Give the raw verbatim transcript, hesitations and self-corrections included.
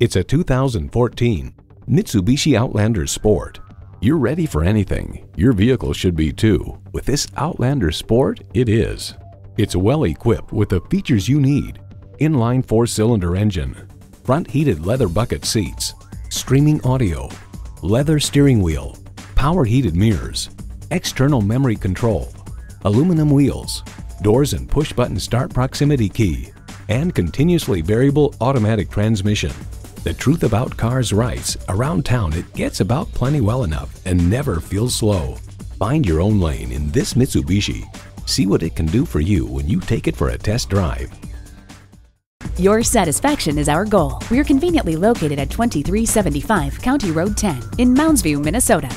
It's a two thousand fourteen Mitsubishi Outlander Sport. You're ready for anything. Your vehicle should be too. With this Outlander Sport, it is. It's well equipped with the features you need. Inline four-cylinder engine, front heated leather bucket seats, streaming audio, leather steering wheel, power heated mirrors, external memory control, aluminum wheels, doors and push-button start proximity key, and continuously variable automatic transmission. The Truth About Cars writes, around town it gets about plenty well enough and never feels slow. Find your own lane in this Mitsubishi. See what it can do for you when you take it for a test drive. Your satisfaction is our goal. We're conveniently located at twenty-three seventy-five County Road ten in Mounds View, Minnesota.